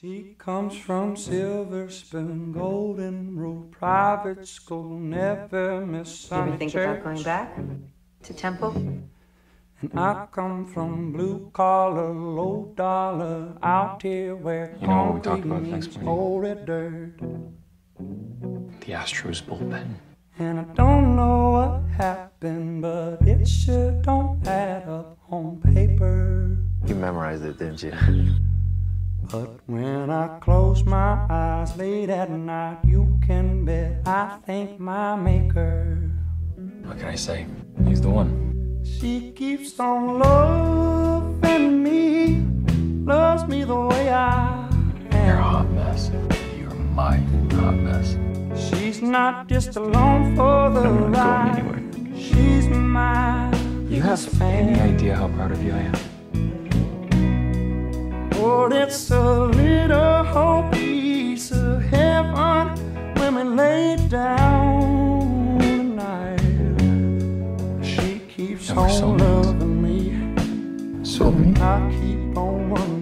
She comes from Silver Spoon, Golden Rule, private school, never miss Sunday church. You ever think about going back to Temple? And I come from blue collar, low dollar, out here where concrete meets molded dirt. The Astros bullpen. And I don't know what happened, but it sure don't add up on paper. You memorized it, didn't you? But when I close my eyes late at night, you can bet I think my maker. What can I say? He's the one. She keeps on loving me, loves me the way I am. You're a hot mess. You're my hot mess. She's not just alone for the ride. She's mine. You have any idea how proud of you I am? Lord, it's a little whole piece of heaven when we lay down the night. She keeps on loving me, so I keep on wondering.